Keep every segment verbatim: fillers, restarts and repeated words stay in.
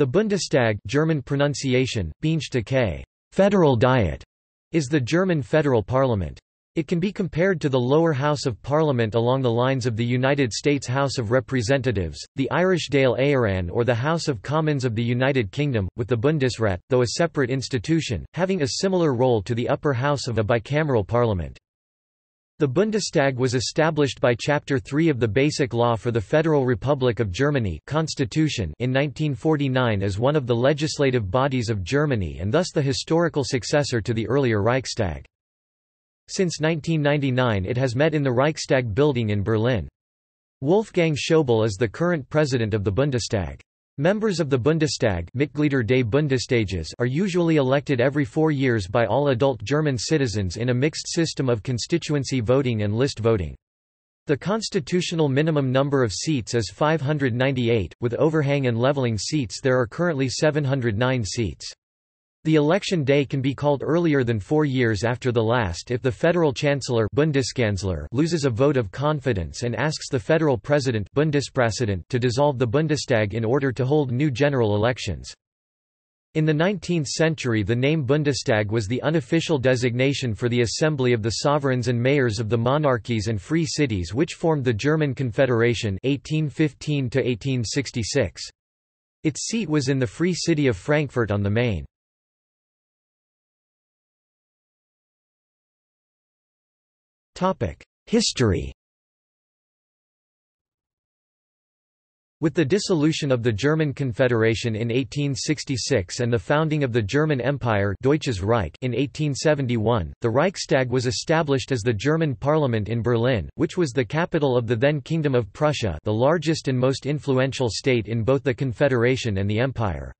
The Bundestag, German pronunciation, Bundestag, Federal Diet, is the German federal parliament. It can be compared to the lower house of parliament along the lines of the United States House of Representatives, the Irish Dáil Éireann or the House of Commons of the United Kingdom, with the Bundesrat, though a separate institution, having a similar role to the upper house of a bicameral parliament. The Bundestag was established by Chapter three of the Basic Law for the Federal Republic of Germany Constitution in nineteen forty-nine as one of the legislative bodies of Germany and thus the historical successor to the earlier Reichstag. Since nineteen ninety-nine it has met in the Reichstag building in Berlin. Wolfgang Schäuble is the current president of the Bundestag. Members of the Bundestag Mitglieder des Bundestages are usually elected every four years by all adult German citizens in a mixed system of constituency voting and list voting. The constitutional minimum number of seats is five hundred ninety-eight, with overhang and leveling seats there are currently seven hundred nine seats. The election day can be called earlier than four years after the last if the federal chancellor Bundeskanzler loses a vote of confidence and asks the federal president Bundespräsident to dissolve the Bundestag in order to hold new general elections. In the nineteenth century the name Bundestag was the unofficial designation for the assembly of the sovereigns and mayors of the monarchies and free cities which formed the German Confederation eighteen fifteen to eighteen sixty-six. Its seat was in the free city of Frankfurt on the Main. History. With the dissolution of the German Confederation in eighteen sixty-six and the founding of the German Empire Deutsches Reich in eighteen seventy-one, the Reichstag was established as the German parliament in Berlin, which was the capital of the then Kingdom of Prussia, the largest and most influential state in both the Confederation and the Empire.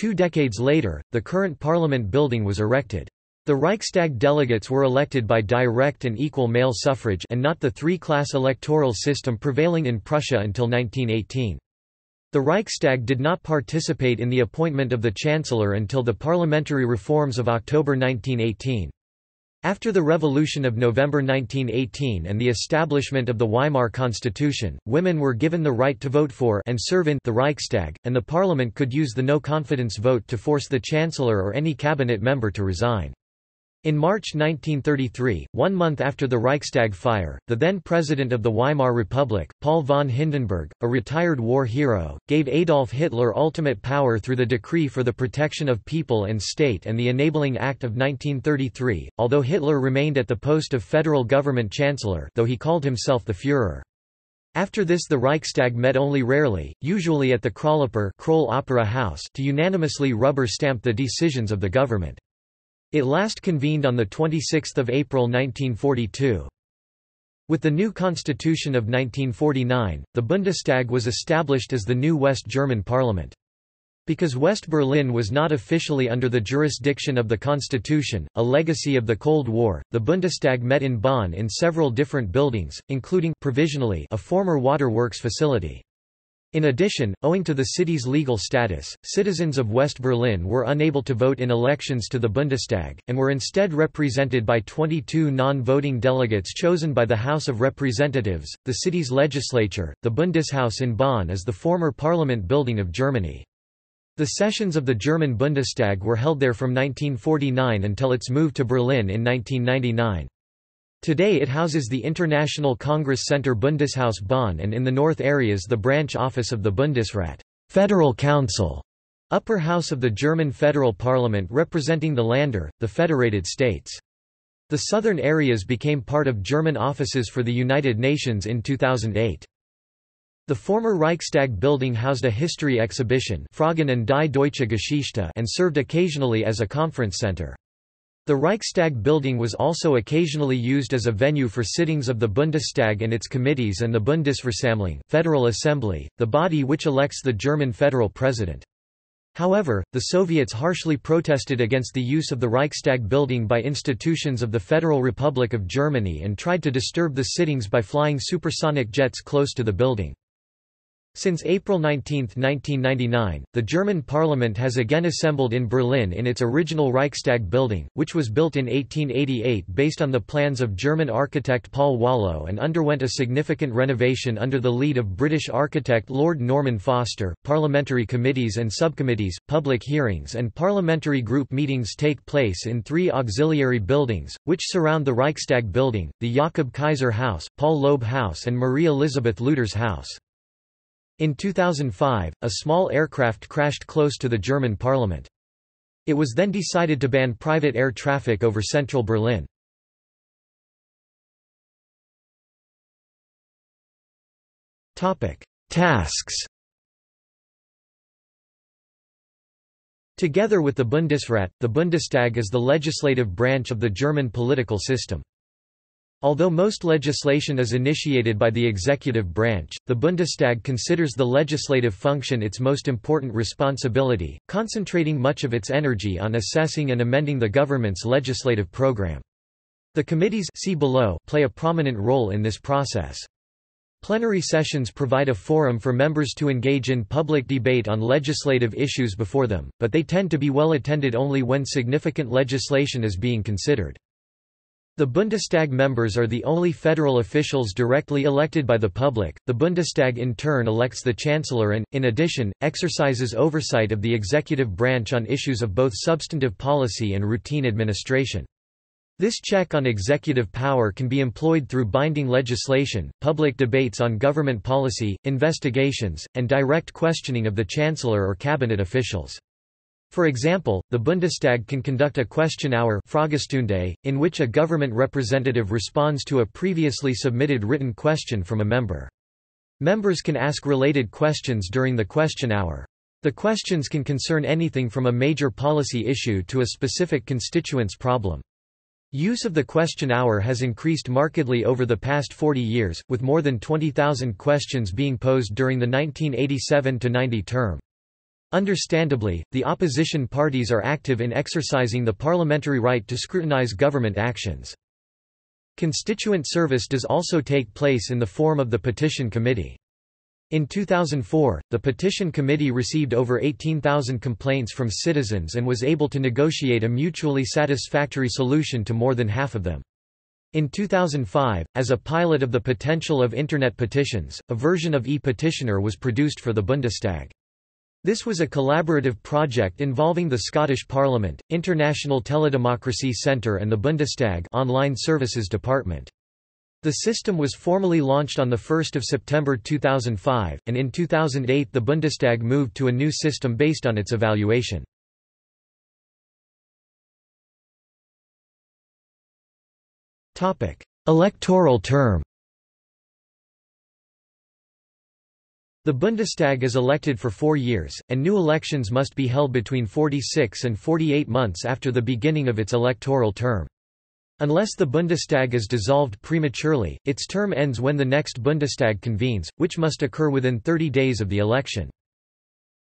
Two decades later, the current parliament building was erected. The Reichstag delegates were elected by direct and equal male suffrage and not the three-class electoral system prevailing in Prussia until nineteen eighteen. The Reichstag did not participate in the appointment of the Chancellor until the parliamentary reforms of October nineteen eighteen. After the Revolution of November nineteen eighteen and the establishment of the Weimar Constitution, women were given the right to vote for and serve in the Reichstag, and the parliament could use the no-confidence vote to force the Chancellor or any cabinet member to resign. In March nineteen thirty-three, one month after the Reichstag fire, the then president of the Weimar Republic, Paul von Hindenburg, a retired war hero, gave Adolf Hitler ultimate power through the Decree for the Protection of People and State and the Enabling Act of nineteen thirty-three, although Hitler remained at the post of federal government chancellor, though he called himself the Führer. After this the Reichstag met only rarely, usually at the Kralupper Kroll Opera House, to unanimously rubber-stamp the decisions of the government. It last convened on the twenty-sixth of April nineteen forty-two. With the new constitution of nineteen forty-nine, the Bundestag was established as the new West German parliament. Because West Berlin was not officially under the jurisdiction of the constitution, a legacy of the Cold War, the Bundestag met in Bonn in several different buildings, including provisionally a former waterworks facility. In addition, owing to the city's legal status, citizens of West Berlin were unable to vote in elections to the Bundestag, and were instead represented by twenty-two non-voting delegates chosen by the House of Representatives, the city's legislature. The Bundeshaus in Bonn is the former parliament building of Germany. The sessions of the German Bundestag were held there from nineteen forty-nine until its move to Berlin in nineteen ninety-nine. Today it houses the International Congress Center Bundeshaus Bonn and in the north areas the branch office of the Bundesrat, Federal Council, upper house of the German federal parliament representing the Länder, the federated states. The southern areas became part of German offices for the United Nations in two thousand eight. The former Reichstag building housed a history exhibition Fragen an die deutsche Geschichte and served occasionally as a conference center. The Reichstag building was also occasionally used as a venue for sittings of the Bundestag and its committees and the Bundesversammlung, Federal Assembly, the body which elects the German federal president. However, the Soviets harshly protested against the use of the Reichstag building by institutions of the Federal Republic of Germany and tried to disturb the sittings by flying supersonic jets close to the building. Since April nineteenth nineteen ninety-nine, the German parliament has again assembled in Berlin in its original Reichstag building, which was built in eighteen eighty-eight based on the plans of German architect Paul Wallow and underwent a significant renovation under the lead of British architect Lord Norman Foster. Parliamentary committees and subcommittees, public hearings, and parliamentary group meetings take place in three auxiliary buildings, which surround the Reichstag building: the Jakob Kaiser House, Paul Loeb House, and Marie Elisabeth Luther's House. In two thousand five, a small aircraft crashed close to the German parliament. It was then decided to ban private air traffic over central Berlin. Tasks. Together with the Bundesrat, the Bundestag is the legislative branch of the German political system. Although most legislation is initiated by the executive branch, the Bundestag considers the legislative function its most important responsibility, concentrating much of its energy on assessing and amending the government's legislative program. The committees see below play a prominent role in this process. Plenary sessions provide a forum for members to engage in public debate on legislative issues before them, but they tend to be well attended only when significant legislation is being considered. The Bundestag members are the only federal officials directly elected by the public. The Bundestag in turn elects the Chancellor and, in addition, exercises oversight of the executive branch on issues of both substantive policy and routine administration. This check on executive power can be employed through binding legislation, public debates on government policy, investigations, and direct questioning of the Chancellor or cabinet officials. For example, the Bundestag can conduct a question hour Fragestunde, in which a government representative responds to a previously submitted written question from a member. Members can ask related questions during the question hour. The questions can concern anything from a major policy issue to a specific constituent's problem. Use of the question hour has increased markedly over the past forty years, with more than twenty thousand questions being posed during the nineteen eighty-seven to ninety term. Understandably, the opposition parties are active in exercising the parliamentary right to scrutinize government actions. Constituent service does also take place in the form of the Petition Committee. In two thousand four, the Petition Committee received over eighteen thousand complaints from citizens and was able to negotiate a mutually satisfactory solution to more than half of them. In two thousand five, as a pilot of the potential of Internet petitions, a version of e-Petitioner was produced for the Bundestag. This was a collaborative project involving the Scottish Parliament, International Teledemocracy Centre and the Bundestag Online Services Department. The system was formally launched on the first of September two thousand five, and in two thousand eight the Bundestag moved to a new system based on its evaluation. Electoral term. The Bundestag is elected for four years, and new elections must be held between forty-six and forty-eight months after the beginning of its electoral term. Unless the Bundestag is dissolved prematurely, its term ends when the next Bundestag convenes, which must occur within thirty days of the election.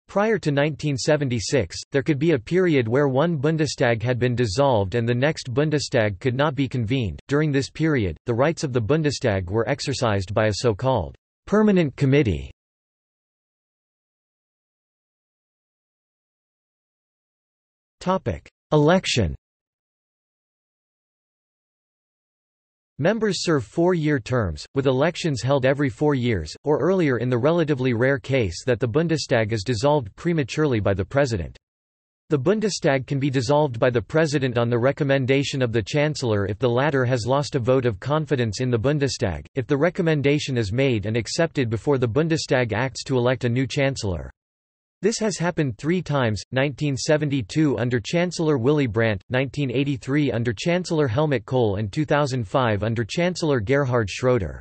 Prior to nineteen seventy-six, there could be a period where one Bundestag had been dissolved and the next Bundestag could not be convened. During this period, the rights of the Bundestag were exercised by a so-called permanent committee. Election. Members serve four-year terms, with elections held every four years, or earlier in the relatively rare case that the Bundestag is dissolved prematurely by the President. The Bundestag can be dissolved by the President on the recommendation of the Chancellor if the latter has lost a vote of confidence in the Bundestag, if the recommendation is made and accepted before the Bundestag acts to elect a new Chancellor. This has happened three times, nineteen seventy-two under Chancellor Willy Brandt, nineteen eighty-three under Chancellor Helmut Kohl and two thousand five under Chancellor Gerhard Schröder.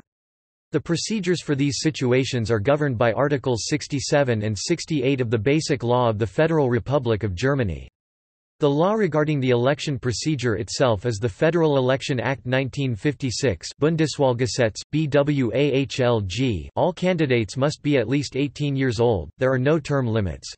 The procedures for these situations are governed by Articles sixty-seven and sixty-eight of the Basic Law of the Federal Republic of Germany. The law regarding the election procedure itself is the Federal Election Act nineteen fifty-six Bundeswahlgesetz, B W A H L G. All candidates must be at least eighteen years old, there are no term limits.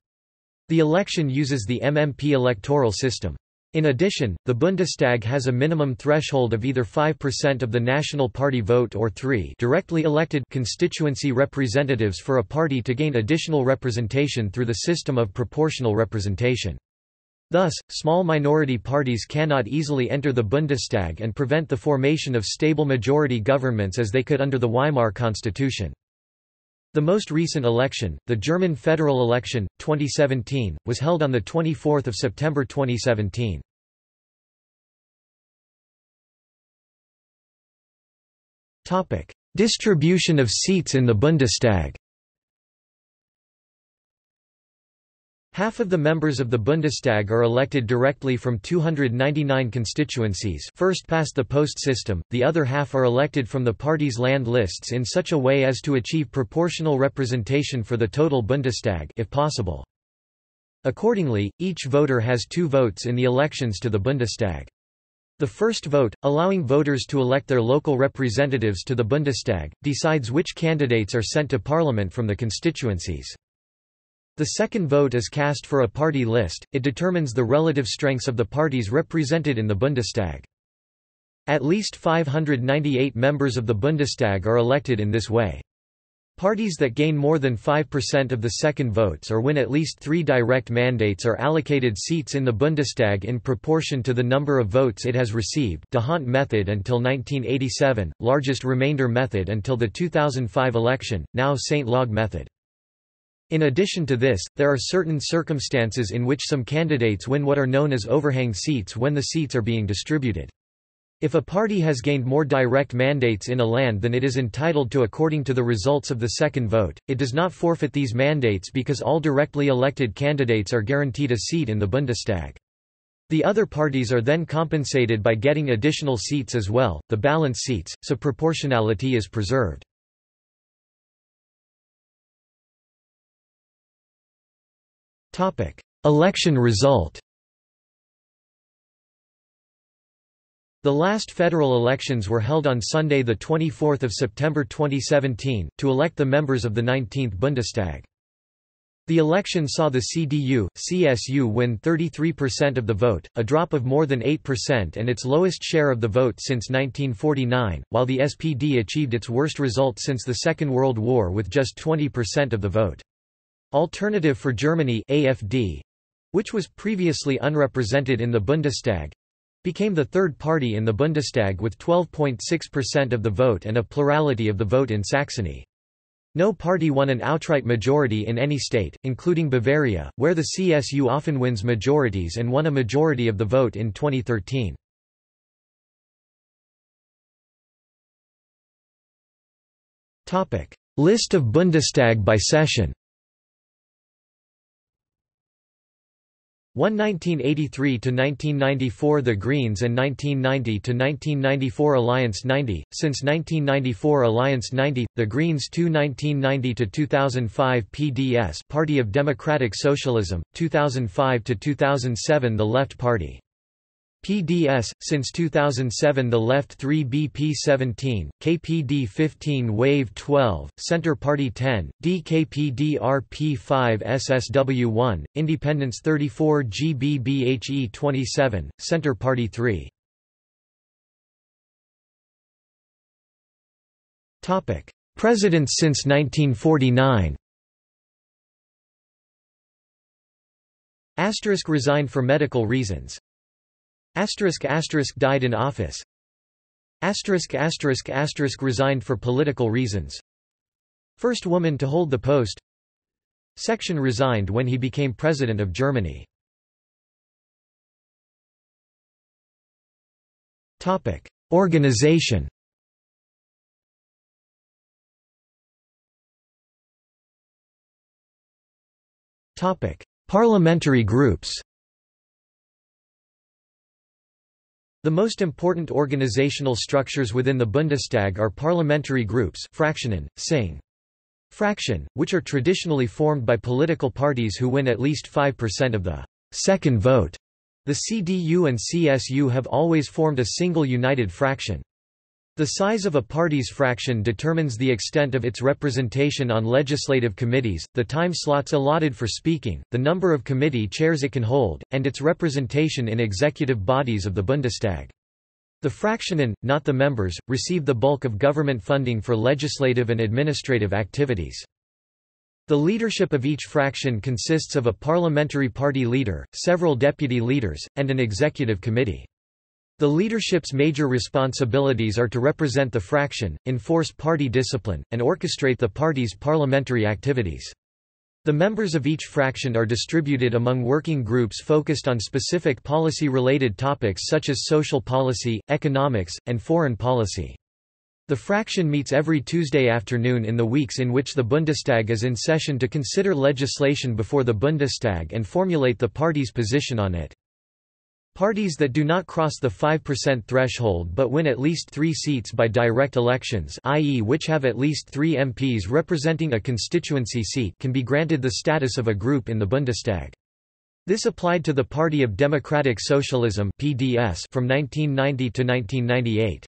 The election uses the M M P electoral system. In addition, the Bundestag has a minimum threshold of either five percent of the national party vote or three directly elected constituency representatives for a party to gain additional representation through the system of proportional representation. Thus, small minority parties cannot easily enter the Bundestag and prevent the formation of stable majority governments as they could under the Weimar Constitution. The most recent election, the German federal election, twenty seventeen, was held on the twenty-fourth of September twenty seventeen. Distribution of seats in the Bundestag. Half of the members of the Bundestag are elected directly from two hundred ninety-nine constituencies, first past the post system. The other half are elected from the party's land lists in such a way as to achieve proportional representation for the total Bundestag if possible. Accordingly, each voter has two votes in the elections to the Bundestag. The first vote, allowing voters to elect their local representatives to the Bundestag, decides which candidates are sent to parliament from the constituencies. The second vote is cast for a party list, it determines the relative strengths of the parties represented in the Bundestag. At least five hundred ninety-eight members of the Bundestag are elected in this way. Parties that gain more than five percent of the second votes or win at least three direct mandates are allocated seats in the Bundestag in proportion to the number of votes it has received, de Hont method until nineteen eighty-seven, largest remainder method until the two thousand five election, now Saint-Log method. In addition to this, there are certain circumstances in which some candidates win what are known as overhang seats when the seats are being distributed. If a party has gained more direct mandates in a land than it is entitled to according to the results of the second vote, it does not forfeit these mandates because all directly elected candidates are guaranteed a seat in the Bundestag. The other parties are then compensated by getting additional seats as well, the balance seats, so proportionality is preserved. Election result. The last federal elections were held on Sunday, the twenty-fourth of September twenty seventeen, to elect the members of the nineteenth Bundestag. The election saw the C D U C S U win thirty-three percent of the vote, a drop of more than eight percent and its lowest share of the vote since nineteen forty-nine, while the S P D achieved its worst result since the Second World War with just twenty percent of the vote. Alternative for Germany (A F D), which was previously unrepresented in the Bundestag, became the third party in the Bundestag with twelve point six percent of the vote and a plurality of the vote in Saxony. No party won an outright majority in any state, including Bavaria, where the C S U often wins majorities and won a majority of the vote in twenty thirteen. List of Bundestag by session. nineteen eighty-three to nineteen ninety-four The Greens and nineteen ninety to nineteen ninety-four Alliance ninety, since nineteen ninety-four Alliance ninety, The Greens two nineteen ninety to two thousand five P D S Party of Democratic Socialism, two thousand five to two thousand seven The Left Party. P D S, since two thousand seven The Left three B P seventeen, K P D fifteen Wave twelve, Centre Party ten, D K P D R P five S S W one, Independence thirty-four G B B H E twenty-seven, Centre Party three. Presidents since nineteen forty-nine. Asterisk resigned for medical reasons. Asterisk asterisk died in office. Asterisk asterisk asterisk resigned for political reasons. First woman to hold the post. Section resigned when he became president of Germany. Topic: Organization. Topic: Parliamentary groups. The most important organizational structures within the Bundestag are parliamentary groups Fraktionen, Sing. Fraction, which are traditionally formed by political parties who win at least five percent of the second vote. The C D U and C S U have always formed a single united fraction. The size of a party's fraction determines the extent of its representation on legislative committees, the time slots allotted for speaking, the number of committee chairs it can hold, and its representation in executive bodies of the Bundestag. The Fraktionen, not the members, receive the bulk of government funding for legislative and administrative activities. The leadership of each fraction consists of a parliamentary party leader, several deputy leaders, and an executive committee. The leadership's major responsibilities are to represent the fraction, enforce party discipline, and orchestrate the party's parliamentary activities. The members of each fraction are distributed among working groups focused on specific policy-related topics such as social policy, economics, and foreign policy. The fraction meets every Tuesday afternoon in the weeks in which the Bundestag is in session to consider legislation before the Bundestag and formulate the party's position on it. Parties that do not cross the five percent threshold but win at least three seats by direct elections, that is which have at least three M Ps representing a constituency seat, can be granted the status of a group in the Bundestag. This applied to the Party of Democratic Socialism (P D S) from nineteen ninety to nineteen ninety-eight.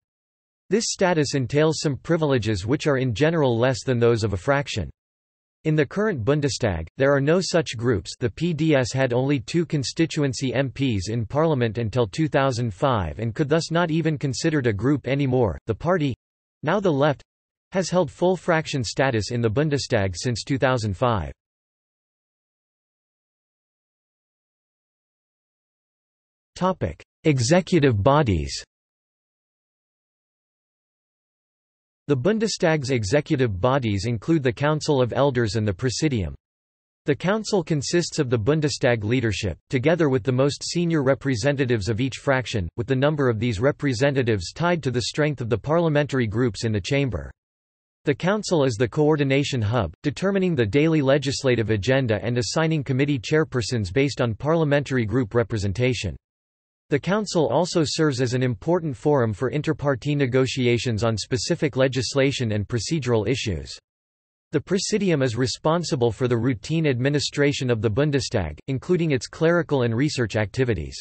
This status entails some privileges which are in general less than those of a fraction. In the current Bundestag, there are no such groups. The P D S had only two constituency M Ps in parliament until two thousand five and could thus not even considered a group anymore. The party, now the left, has held full fraction status in the Bundestag since two thousand five. Topic: Executive bodies. The Bundestag's executive bodies include the Council of Elders and the Präsidium. The council consists of the Bundestag leadership, together with the most senior representatives of each fraction, with the number of these representatives tied to the strength of the parliamentary groups in the chamber. The council is the coordination hub, determining the daily legislative agenda and assigning committee chairpersons based on parliamentary group representation. The Council also serves as an important forum for inter-party negotiations on specific legislation and procedural issues. The Präsidium is responsible for the routine administration of the Bundestag, including its clerical and research activities.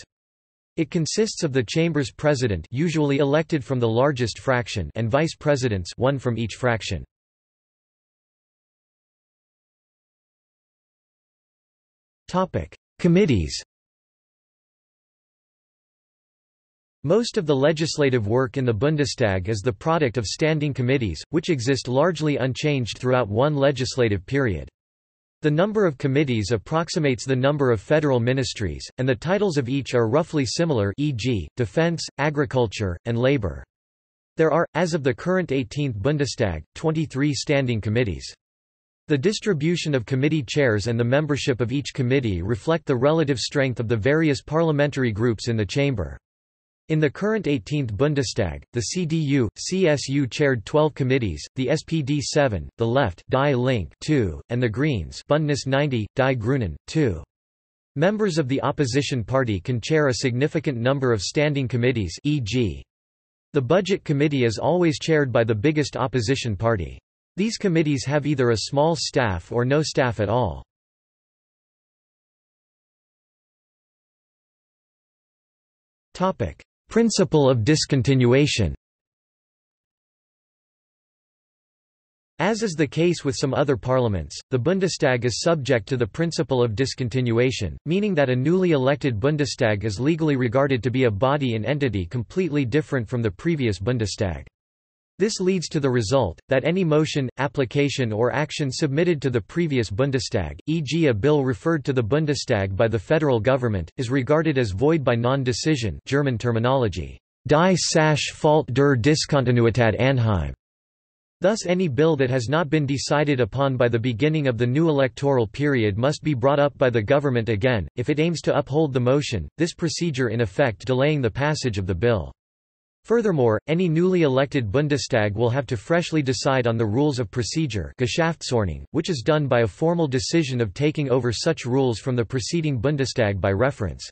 It consists of the Chamber's President, usually elected from the largest fraction, and Vice Presidents, one from each fraction. Topic: Committees. Most of the legislative work in the Bundestag is the product of standing committees, which exist largely unchanged throughout one legislative period. The number of committees approximates the number of federal ministries, and the titles of each are roughly similar, for example, defense, agriculture, and labor. There are, as of the current eighteenth Bundestag, twenty-three standing committees. The distribution of committee chairs and the membership of each committee reflect the relative strength of the various parliamentary groups in the chamber. In the current eighteenth Bundestag, the C D U C S U chaired twelve committees, the S P D seven, the Left Die Linke two, and the Greens Bündnis ninety, Die Grünen, two. Members of the opposition party can chair a significant number of standing committees, for example, the Budget Committee is always chaired by the biggest opposition party. These committees have either a small staff or no staff at all. Principle of discontinuation. As is the case with some other parliaments, the Bundestag is subject to the principle of discontinuation, meaning that a newly elected Bundestag is legally regarded to be a body and entity completely different from the previous Bundestag. This leads to the result, that any motion, application or action submitted to the previous Bundestag, for example a bill referred to the Bundestag by the federal government, is regarded as void by non-decision, German terminology, die Sache Falt der Diskontinuität anheim. Thus any bill that has not been decided upon by the beginning of the new electoral period must be brought up by the government again, if it aims to uphold the motion, this procedure in effect delaying the passage of the bill. Furthermore, any newly elected Bundestag will have to freshly decide on the rules of procedure, Geschäftsordnung, which is done by a formal decision of taking over such rules from the preceding Bundestag by reference.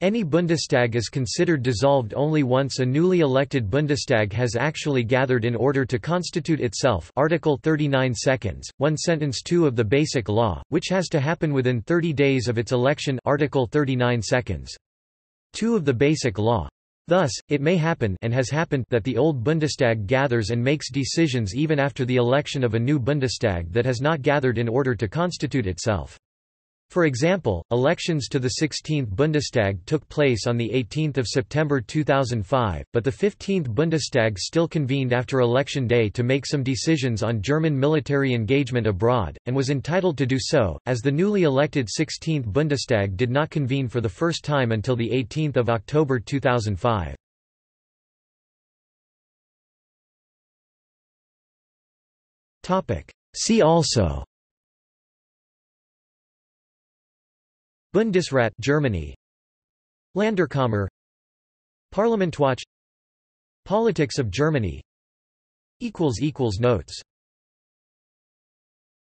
Any Bundestag is considered dissolved only once a newly elected Bundestag has actually gathered in order to constitute itself, Article thirty-nine seconds, one sentence two of the Basic Law, which has to happen within thirty days of its election, Article thirty-nine seconds, two of the Basic Law. Thus, it may happen and has happened that the old Bundestag gathers and makes decisions even after the election of a new Bundestag that has not gathered in order to constitute itself. For example, elections to the sixteenth Bundestag took place on eighteenth of September two thousand five, but the fifteenth Bundestag still convened after Election Day to make some decisions on German military engagement abroad, and was entitled to do so, as the newly elected sixteenth Bundestag did not convene for the first time until eighteenth of October two thousand five. See also: Bundesrat Germany, Länderkammer, Parlamentwatch, Politics of Germany. Notes